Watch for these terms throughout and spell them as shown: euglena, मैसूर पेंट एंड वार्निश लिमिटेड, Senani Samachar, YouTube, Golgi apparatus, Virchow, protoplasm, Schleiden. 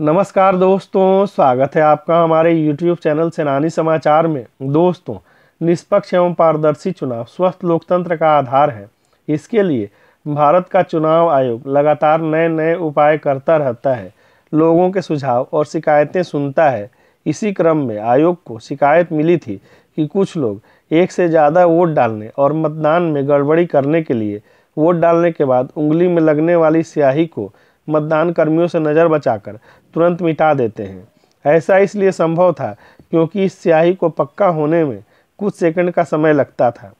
नमस्कार दोस्तों, स्वागत है आपका हमारे YouTube चैनल सेनानी समाचार में। दोस्तों, निष्पक्ष एवं पारदर्शी चुनाव स्वस्थ लोकतंत्र का आधार है। इसके लिए भारत का चुनाव आयोग लगातार नए नए उपाय करता रहता है, लोगों के सुझाव और शिकायतें सुनता है। इसी क्रम में आयोग को शिकायत मिली थी कि कुछ लोग एक से ज़्यादा वोट डालने और मतदान में गड़बड़ी करने के लिए वोट डालने के बाद उंगली में लगने वाली स्याही को मतदान कर्मियों से नज़र बचाकर तुरंत मिटा देते हैं। ऐसा इसलिए संभव था क्योंकि इस स्याही को पक्का होने में कुछ सेकंड का समय लगता था।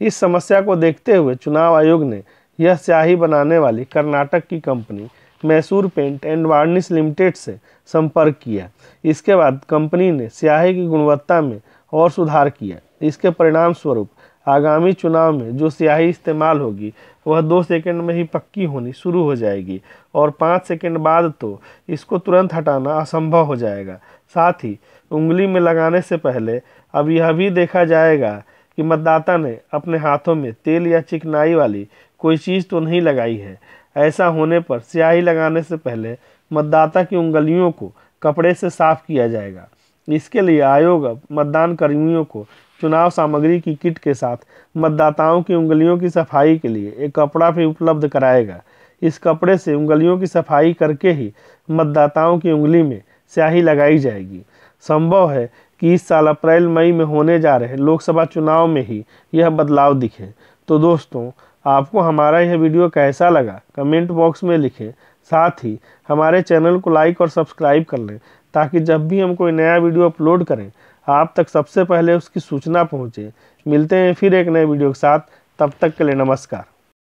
इस समस्या को देखते हुए चुनाव आयोग ने यह स्याही बनाने वाली कर्नाटक की company मैसूर पेंट एंड वार्निश लिमिटेड से संपर्क किया। इसके बाद कंपनी ने स्याही की गुणवत्ता में और सुधार किया। इसके परिणाम स्वरूप आगामी चुनाव में जो स्याही इस्तेमाल होगी वह 2 सेकंड में ही पक्की होनी शुरू हो जाएगी और 5 सेकंड बाद तो इसको तुरंत हटाना असंभव हो जाएगा। साथ ही उंगली में लगाने से पहले अब यह भी देखा जाएगा कि मतदाता ने अपने हाथों में तेल या चिकनाई वाली कोई चीज़ तो नहीं लगाई है। ऐसा होने पर स्याही लगाने से पहले मतदाता की उंगलियों को कपड़े से साफ किया जाएगा। इसके लिए आयोग अब मतदान कर्मियों को चुनाव सामग्री की किट के साथ मतदाताओं की उंगलियों की सफाई के लिए एक कपड़ा भी उपलब्ध कराएगा। इस कपड़े से उंगलियों की सफाई करके ही मतदाताओं की उंगली में स्याही लगाई जाएगी। संभव है कि इस साल अप्रैल मई में होने जा रहे लोकसभा चुनाव में ही यह बदलाव दिखे। तो दोस्तों, आपको हमारा यह वीडियो कैसा लगा कमेंट बॉक्स में लिखें। साथ ही हमारे चैनल को लाइक और सब्सक्राइब कर लें ताकि जब भी हम कोई नया वीडियो अपलोड करें आप तक सबसे पहले उसकी सूचना पहुंचे। मिलते हैं फिर एक नए वीडियो के साथ, तब तक के लिए नमस्कार।